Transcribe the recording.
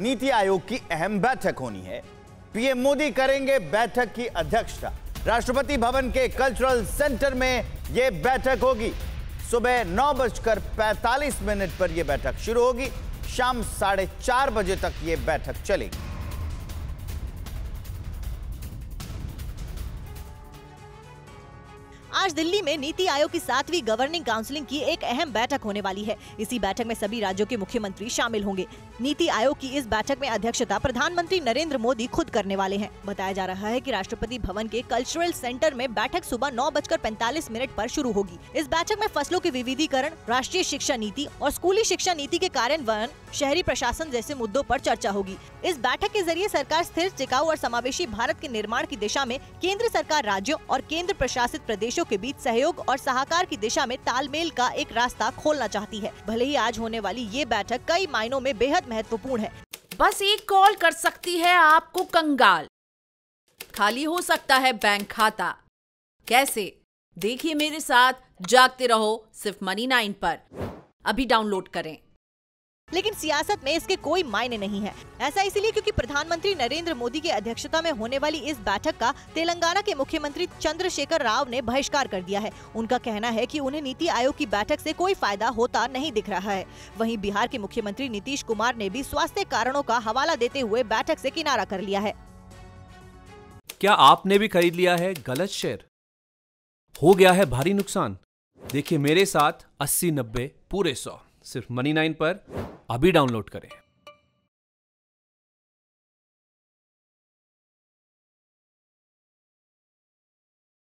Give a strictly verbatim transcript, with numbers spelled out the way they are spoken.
नीति आयोग की अहम बैठक होनी है। पीएम मोदी करेंगे बैठक की अध्यक्षता। राष्ट्रपति भवन के कल्चरल सेंटर में यह बैठक होगी। सुबह नौ बजकर पैंतालीस मिनट पर यह बैठक शुरू होगी। शाम साढ़े चार बजे तक यह बैठक चलेगी। आज दिल्ली में नीति आयोग की सातवीं गवर्निंग काउंसिल की एक अहम बैठक होने वाली है। इसी बैठक में सभी राज्यों के मुख्यमंत्री शामिल होंगे। नीति आयोग की इस बैठक में अध्यक्षता प्रधानमंत्री नरेंद्र मोदी खुद करने वाले हैं। बताया जा रहा है कि राष्ट्रपति भवन के कल्चरल सेंटर में बैठक सुबह नौ बजकर पैंतालीस मिनट पर शुरू होगी। इस बैठक में फसलों के विविधीकरण, राष्ट्रीय शिक्षा नीति और स्कूली शिक्षा नीति के कार्यान्वयन, शहरी प्रशासन जैसे मुद्दों पर चर्चा होगी। इस बैठक के जरिए सरकार स्थिर, टिकाऊ और समावेशी भारत के निर्माण की दिशा में केंद्र सरकार राज्यों और केंद्र प्रशासित प्रदेशों के बीच सहयोग और सहाकार की दिशा में तालमेल का एक रास्ता खोलना चाहती है। भले ही आज होने वाली ये बैठक कई मायनों में बेहद महत्वपूर्ण है। बस एक कॉल कर सकती है आपको कंगाल। खाली हो सकता है बैंक खाता। कैसे? देखिए मेरे साथ जागते रहो सिर्फ मनी नाइन पर। अभी डाउनलोड करें। लेकिन सियासत में इसके कोई मायने नहीं है। ऐसा इसलिए क्योंकि प्रधानमंत्री नरेंद्र मोदी की अध्यक्षता में होने वाली इस बैठक का तेलंगाना के मुख्यमंत्री चंद्रशेखर राव ने बहिष्कार कर दिया है। उनका कहना है कि उन्हें नीति आयोग की बैठक से कोई फायदा होता नहीं दिख रहा है। वहीं बिहार के मुख्यमंत्री नीतीश कुमार ने भी स्वास्थ्य कारणों का हवाला देते हुए बैठक से किनारा कर लिया है। क्या आपने भी खरीद लिया है गलत शेयर? हो गया है भारी नुकसान। देखिए मेरे साथ अस्सी नब्बे पूरे सौ सिर्फ मनी नाइन पर। अभी डाउनलोड करें।